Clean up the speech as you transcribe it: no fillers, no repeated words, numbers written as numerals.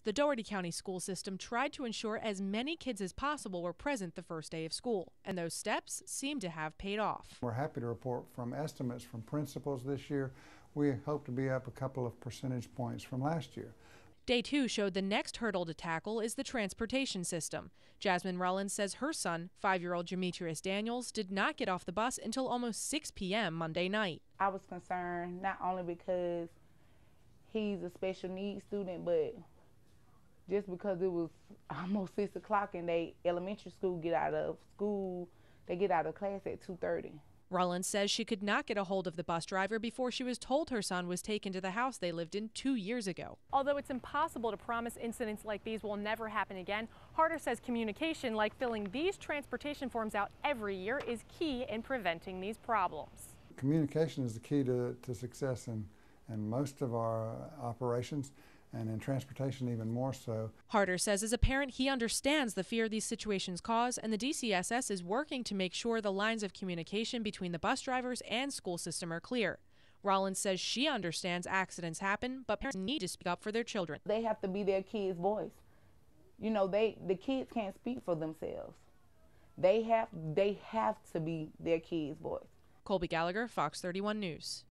August, the Dougherty County School System tried to ensure as many kids as possible were present the first day of school, and those steps seem to have paid off. We're happy to report from estimates from principals this year, we hope to be up a couple of percentage points from last year. Day two showed the next hurdle to tackle is the transportation system. Jasmine Rollins says her son, 5-year-old Demetrius Daniels, did not get off the bus until almost 6 p.m. Monday night. I was concerned not only because he's a special needs student, but just because it was almost 6 o'clock and they elementary school get out of school, they get out of class at 2:30. Rollins says she could not get a hold of the bus driver before she was told her son was taken to the house they lived in 2 years ago. Although it's impossible to promise incidents like these will never happen again, Harder says communication, like filling these transportation forms out every year, is key in preventing these problems. Communication is the key to success in most of our operations, and in transportation even more so. Harder says as a parent he understands the fear these situations cause, and the DCSS is working to make sure the lines of communication between the bus drivers and school system are clear. Rollins says she understands accidents happen, but parents need to speak up for their children. They have to be their kids' voice. You know, the kids can't speak for themselves. They have to be their kids' voice. Colby Gallagher, Fox 31 News.